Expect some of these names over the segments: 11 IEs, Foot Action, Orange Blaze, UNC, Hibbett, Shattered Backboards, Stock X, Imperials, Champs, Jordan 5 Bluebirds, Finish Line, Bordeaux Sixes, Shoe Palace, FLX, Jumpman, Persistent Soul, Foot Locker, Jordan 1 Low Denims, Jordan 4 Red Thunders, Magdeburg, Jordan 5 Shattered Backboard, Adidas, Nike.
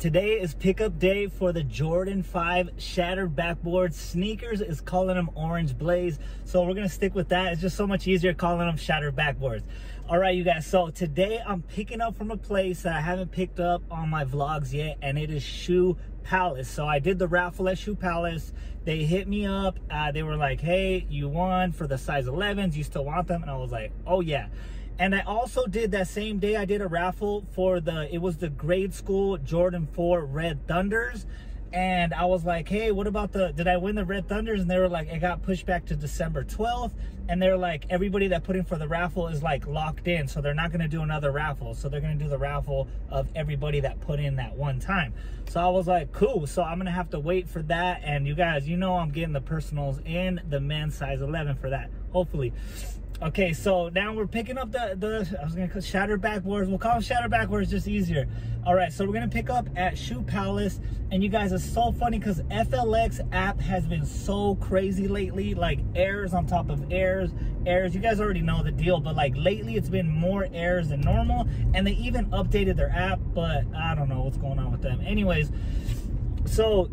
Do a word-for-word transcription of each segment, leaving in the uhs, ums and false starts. Today is pickup day for the Jordan five Shattered Backboard. Sneakers is calling them Orange Blaze, so we're gonna stick with that. It's just so much easier calling them Shattered Backboards. All right, you guys, so today I'm picking up from a place that I haven't picked up on my vlogs yet, and it is Shoe Palace. So I did the raffle at Shoe Palace. They hit me up. Uh, they were like, hey, you won for the size elevens. You still want them? And I was like, oh yeah. And I also did that same day, I did a raffle for the, it was the grade school Jordan four Red Thunders. And I was like, hey, what about the, did I win the Red Thunders? And they were like, it got pushed back to December twelfth. And they're like, everybody that put in for the raffle is like locked in. So they're not gonna do another raffle. So they're gonna do the raffle of everybody that put in that one time. So I was like, cool. So I'm gonna have to wait for that. And you guys, you know, I'm getting the personals in the men's size eleven for that, hopefully. Okay, so now we're picking up the, the I was gonna call Shattered Backboards. We'll call them Shattered Backboards, just easier. All right, so we're gonna pick up at Shoe Palace. And you guys, it's so funny because F L X app has been so crazy lately, like airs on top of airs, airs. You guys already know the deal, but like lately it's been more airs than normal. And they even updated their app, but I don't know what's going on with them. Anyways, so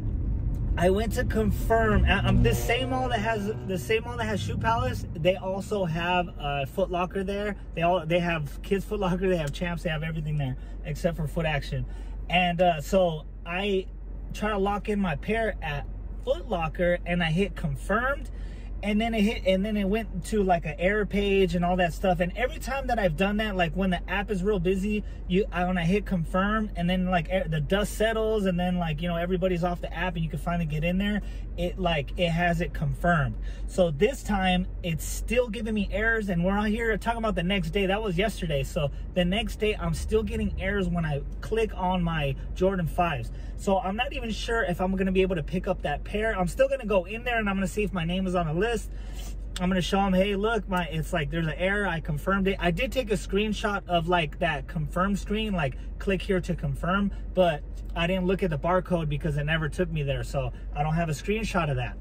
I went to confirm, um, this same mall that has the same mall that has Shoe Palace, they also have uh, Foot Locker there. They all they have Kids Foot Locker, they have Champs, they have everything there except for Foot Action. And uh, so I try to lock in my pair at Foot Locker, and I hit confirmed, and then it hit, and then it went to like an error page and all that stuff. And every time that I've done that, like when the app is real busy, you I when I hit confirm, and then like the dust settles, and then like, you know, everybody's off the app and you can finally get in there, it like it has it confirmed. So this time it's still giving me errors, and we're out here talking about the next day. That was yesterday. So the next day I'm still getting errors when I click on my Jordan fives. So I'm not even sure if I'm gonna be able to pick up that pair. I'm still gonna go in there and I'm gonna see if my name is on a list. I'm gonna show them, hey, look, my it's like there's an error, I confirmed it. I did take a screenshot of like that confirm screen, like click here to confirm, but I didn't look at the barcode because it never took me there, so I don't have a screenshot of that.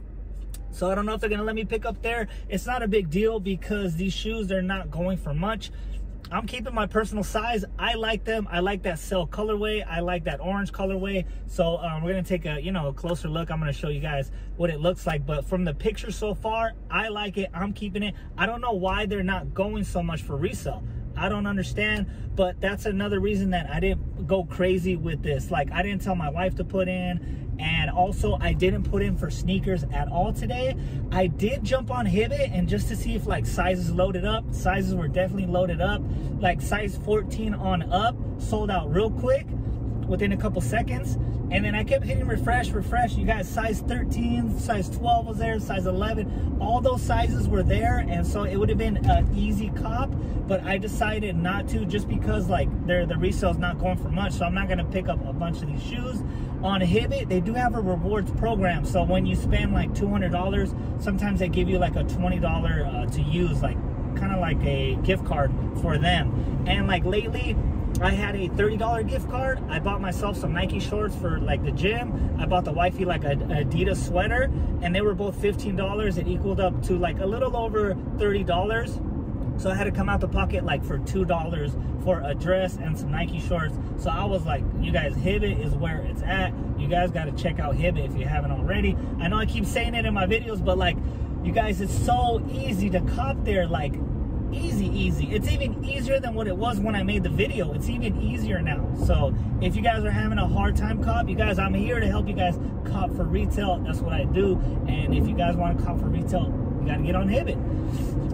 So I don't know if they're gonna let me pick up there. It's not a big deal because these shoes, they're not going for much. I'm keeping my personal size. I like them. I like that cell colorway. I like that orange colorway. So um, we're gonna take a, you know, a closer look. I'm gonna show you guys what it looks like. But from the picture so far, I like it. I'm keeping it. I don't know why they're not going so much for resale. I don't understand, but that's another reason that I didn't go crazy with this. Like I didn't tell my wife to put in, and also I didn't put in for sneakers at all today. I did jump on Hibbett and just to see if like sizes loaded up. Sizes were definitely loaded up. Like size fourteen on up sold out real quick within a couple seconds. And then I kept hitting refresh, refresh. You guys, size thirteen, size twelve was there, size eleven. All those sizes were there, and so it would have been an easy cop, but I decided not to just because like they're, the resale's not going for much, so I'm not gonna pick up a bunch of these shoes. On Hibbett, they do have a rewards program, so when you spend like two hundred dollars, sometimes they give you like a twenty dollars uh, to use, like kind of like a gift card for them. And like lately, I had a thirty dollar gift card. I bought myself some Nike shorts for like the gym. I bought the wifey like an Adidas sweater, and they were both fifteen dollars. It equaled up to like a little over thirty dollars. So I had to come out the pocket like for two dollars for a dress and some Nike shorts. So I was like, you guys, Hibbett is where it's at. You guys gotta check out Hibbett if you haven't already. I know I keep saying it in my videos, but like, you guys, it's so easy to cop there. Like, easy easy it's even easier than what it was when I made the video. It's even easier now. So if you guys are having a hard time cop, you guys, I'm here to help you guys cop for retail. That's what I do. And if you guys want to cop for retail, you got to get on Hibbett.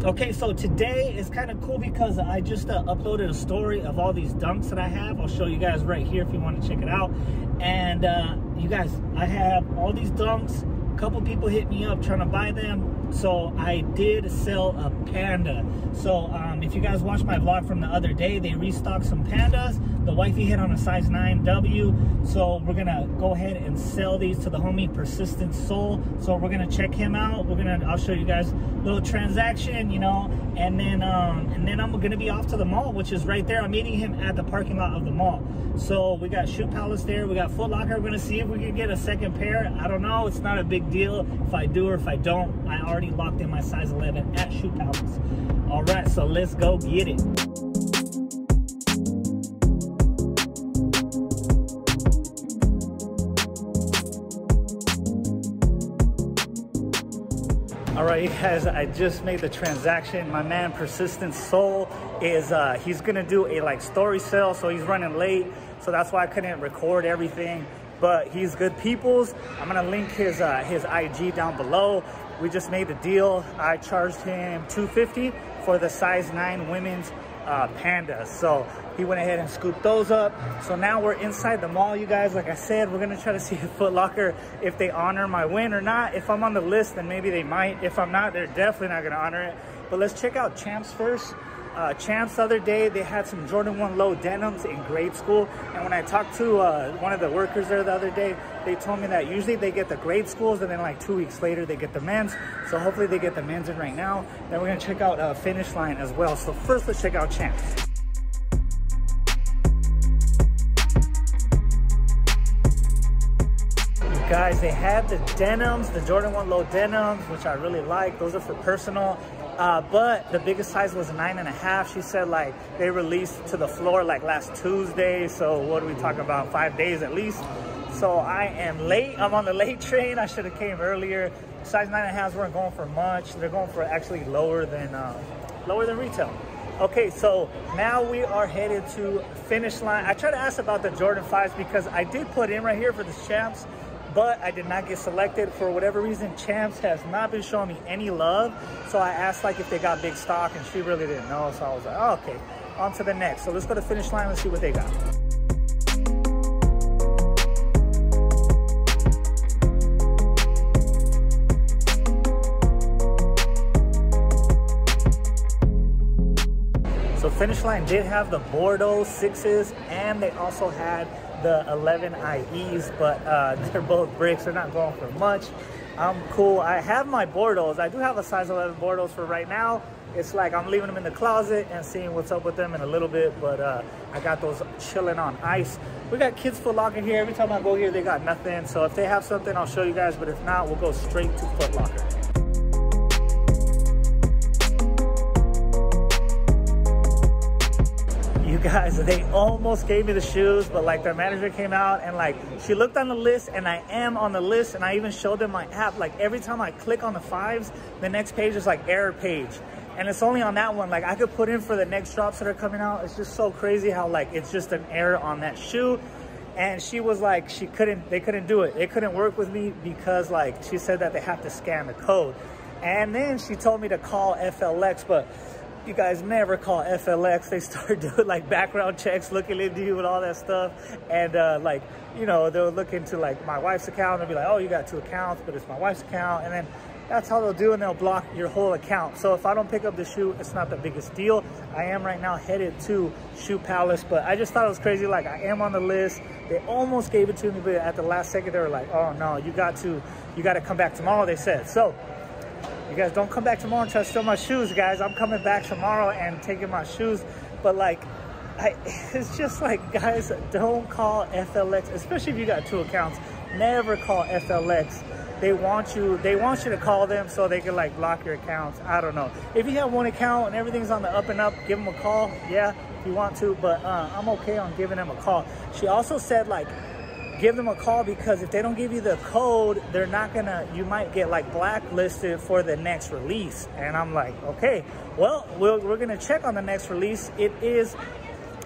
Okay, so today is kind of cool because I just uh, uploaded a story of all these dunks that I have. I'll show you guys right here if you want to check it out. And uh you guys, I have all these dunks. A couple people hit me up trying to buy them, so I did sell a panda. So um, if you guys watched my vlog from the other day, they restocked some pandas. The wifey hit on a size nine W, so we're gonna go ahead and sell these to the homie Persistent Soul. So we're gonna check him out. We're gonna, I'll show you guys a little transaction, you know, and then um, and then I'm gonna be off to the mall, which is right there. I'm meeting him at the parking lot of the mall. So we got Shoe Palace there, we got Foot Locker. We're gonna see if we can get a second pair. I don't know, it's not a big deal if I do or if I don't. I already locked in my size eleven at Shoe Palace. All right, so let's go get it. right, as I just made the transaction. My man Persistent Soul is uh he's gonna do a like story sale, so he's running late, so that's why I couldn't record everything. But he's good peoples. I'm gonna link his uh his I G down below. We just made the deal. I charged him two fifty for the size nine women's uh Panda, so he went ahead and scooped those up. So now we're inside the mall, you guys. Like I said, we're gonna try to see if Foot Locker, if they honor my win or not. If I'm on the list, then maybe they might. If I'm not, they're definitely not gonna honor it. But let's check out Champs first. uh Champs the other day, they had some Jordan one Low Denims in grade school, and when I talked to uh one of the workers there the other day, they told me that usually they get the grade schools and then like two weeks later they get the men's. So hopefully they get the men's in right now. Then we're gonna check out uh Finish Line as well. So first let's check out Champs. Guys, they had the denims, the Jordan one Low Denims, which I really like. Those are for personal. Uh, but the biggest size was nine and a half. She said like they released to the floor like last Tuesday. So what do we talk about? Five days at least. So I am late. I'm on the late train. I should have came earlier. Size nine and a halves weren't going for much. They're going for actually lower than uh, lower than retail. Okay, so now we are headed to Finish Line. I tried to ask about the Jordan fives because I did put in right here for the Champs, but I did not get selected for whatever reason. Champs has not been showing me any love. So I asked like if they got big stock, and she really didn't know. So I was like, oh, okay, on to the next. So let's go to Finish Line and see what they got. So Finish Line did have the Bordeaux Sixes, and they also had the eleven I Es, but uh, they're both bricks. They're not going for much. I'm cool. I have my Bordeaux's. I do have a size eleven Bordeaux's for right now. It's like I'm leaving them in the closet and seeing what's up with them in a little bit, but uh, I got those chilling on ice. We got Kids Foot Locker here. Every time I go here, they got nothing. So if they have something, I'll show you guys, but if not, we'll go straight to Foot Locker. Guys, they almost gave me the shoes, but like their manager came out and like she looked on the list, and I am on the list, and I even showed them my app. Like every time I click on the fives, the next page is like error page, and it's only on that one. Like I could put in for the next drops that are coming out. It's just so crazy how like it's just an error on that shoe. And she was like, she couldn't, they couldn't do it. They couldn't work with me because like she said that they have to scan the code. And then she told me to call F L X, but you guys never call F L X. They start doing like background checks, looking into you and all that stuff. And uh, like, you know, they'll look into like my wife's account and be like, oh, you got two accounts, but it's my wife's account. And then that's how they'll do, and they'll block your whole account. So if I don't pick up the shoe, it's not the biggest deal. I am right now headed to Shoe Palace, but I just thought it was crazy. Like I am on the list. They almost gave it to me, but at the last second, they were like, oh no, you got to, you got to come back tomorrow, they said. So you guys don't come back tomorrow and try to steal my shoes, guys. I'm coming back tomorrow and taking my shoes. But like, I, it's just like, guys, don't call F L X, especially if you got two accounts. Never call F L X. They want you, they want you to call them so they can like block your accounts. I don't know. If you have one account and everything's on the up and up, give them a call. Yeah, if you want to, but uh, I'm okay on giving them a call. She also said like, give them a call, because if they don't give you the code, they're not gonna, you might get like blacklisted for the next release. And I'm like, okay, well, we'll we're gonna check on the next release. It is,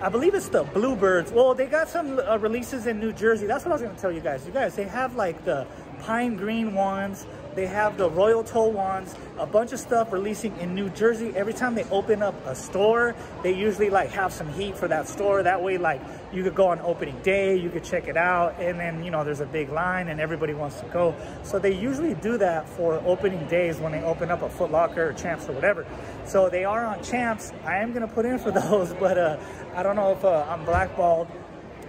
I believe it's the Bluebirds. Well, they got some uh, releases in New Jersey. That's what I was gonna tell you guys. You guys, they have like the pine green ones. They have the royal toe ones, a bunch of stuff releasing in New Jersey. Every time they open up a store, they usually like have some heat for that store. That way, like you could go on opening day, you could check it out. And then, you know, there's a big line and everybody wants to go. So they usually do that for opening days when they open up a Foot Locker or Champs or whatever. So they are on Champs. I am gonna put in for those, but uh, I don't know if uh, I'm blackballed.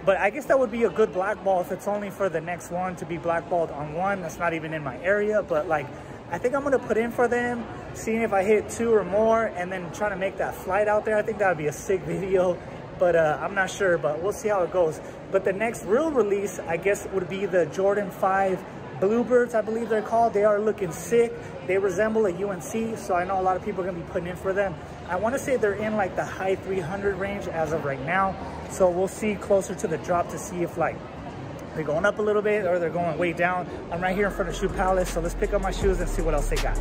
But I guess that would be a good blackball if it's only for the next one, to be blackballed on one that's not even in my area. But like, I think I'm going to put in for them, seeing if I hit two or more, and then trying to make that flight out there. I think that would be a sick video, but uh, I'm not sure, but we'll see how it goes. But the next real release, I guess, would be the Jordan five Bluebirds, I believe they're called. They are looking sick. They resemble a U N C, so I know a lot of people are going to be putting in for them. I want to say they're in like the high three hundred range as of right now. So we'll see closer to the drop to see if like they're going up a little bit or they're going way down. I'm right here in front of Shoe Palace, so let's pick up my shoes and see what else they got.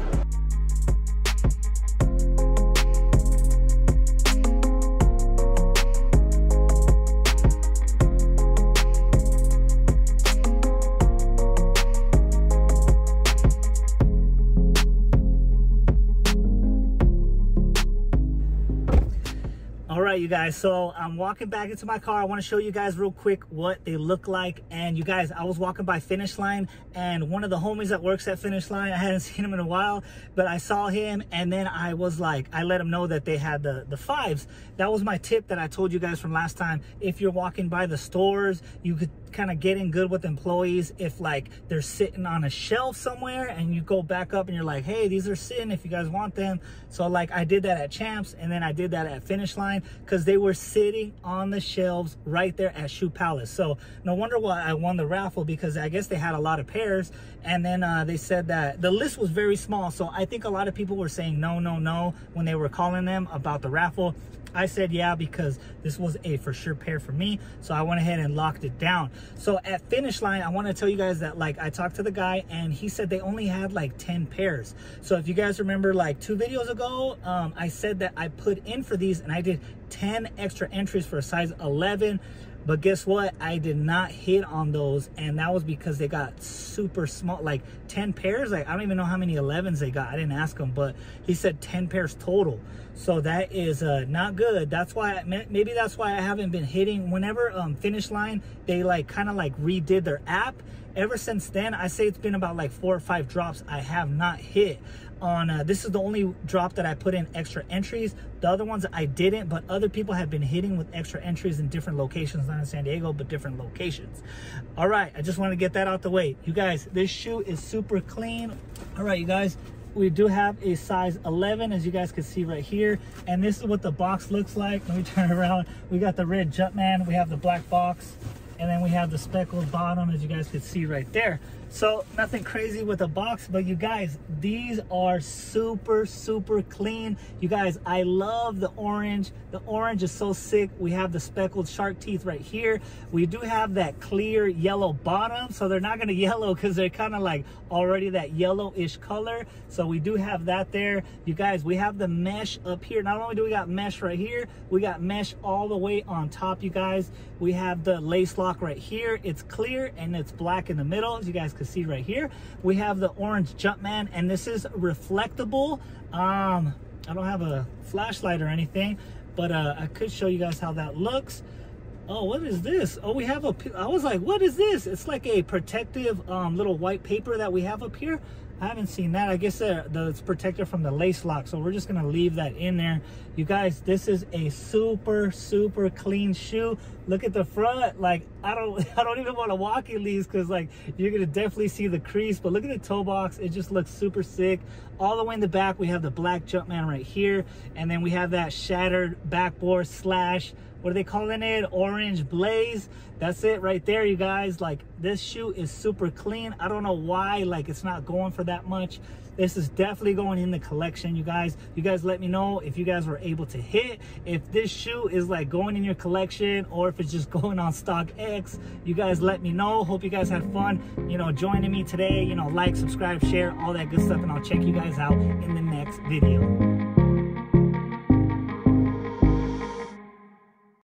right, you guys, so I'm walking back into my car. I want to show you guys real quick what they look like. And you guys, I was walking by Finish Line, and one of the homies that works at Finish Line, I hadn't seen him in a while, but I saw him, and then I was like, I let him know that they had the, the fives. That was my tip that I told you guys from last time. If you're walking by the stores, you could kind of get in good with employees if like they're sitting on a shelf somewhere and you go back up and you're like, hey, these are sitting if you guys want them. So like I did that at Champs, and then I did that at Finish Line because they were sitting on the shelves right there at Shoe Palace. So no wonder why I won the raffle, because I guess they had a lot of pairs. And then uh, they said that the list was very small, so I think a lot of people were saying no no no when they were calling them about the raffle. I said yeah, because this was a for sure pair for me, so I went ahead and locked it down. So at Finish Line, I want to tell you guys that like I talked to the guy and he said they only had like ten pairs. So if you guys remember, like two videos ago, um, I said that I put in for these and I did ten extra entries for a size eleven. But guess what? I did not hit on those, and that was because they got super small, like ten pairs. Like I don't even know how many elevens they got. I didn't ask him, but he said ten pairs total. So that is uh, not good. That's why, maybe that's why I haven't been hitting. Whenever um, Finish Line, they like kind of like redid their app. Ever since then, I say it's been about like four or five drops I have not hit on. Uh, this is the only drop that I put in extra entries. The other ones I didn't, but other people have been hitting with extra entries in different locations, not in San Diego, but different locations. All right, I just want to get that out the way. You guys, this shoe is super clean. All right, you guys, we do have a size eleven, as you guys can see right here, and this is what the box looks like. Let me turn around. We got the red Jumpman, we have the black box, and then we have the speckled bottom, as you guys can see right there. So nothing crazy with the box, but you guys, these are super, super clean. You guys, I love the orange. The orange is so sick. We have the speckled shark teeth right here. We do have that clear yellow bottom, so they're not gonna yellow because they're kind of like already that yellowish color. So we do have that there. You guys, we have the mesh up here. Not only do we got mesh right here, we got mesh all the way on top, you guys. We have the lace lock right here. It's clear and it's black in the middle, as you guys can see right here. We have the orange Jumpman, and this is reflectable. um I don't have a flashlight or anything, but uh I could show you guys how that looks. Oh, what is this? Oh, we have a, I was like, what is this? It's like a protective um little white paper that we have up here. I haven't seen that. I guess uh, the, it's protected from the lace lock, so we're just gonna leave that in there. You guys, this is a super, super clean shoe. Look at the front. Like I don't, I don't even want to walk in these because like you're gonna definitely see the crease. But look at the toe box. It just looks super sick. All the way in the back, we have the black Jumpman right here, and then we have that shattered backboard slash, what are they calling it? Orange blaze. That's it right there, you guys. Like this shoe is super clean. I don't know why like it's not going for that much. This is definitely going in the collection, you guys. You guys let me know if you guys were able to hit, if this shoe is like going in your collection or if it's just going on Stock X. You guys let me know. Hope you guys had fun, you know, joining me today. You know, like, subscribe, share, all that good stuff, and I'll check you guys out in the next video.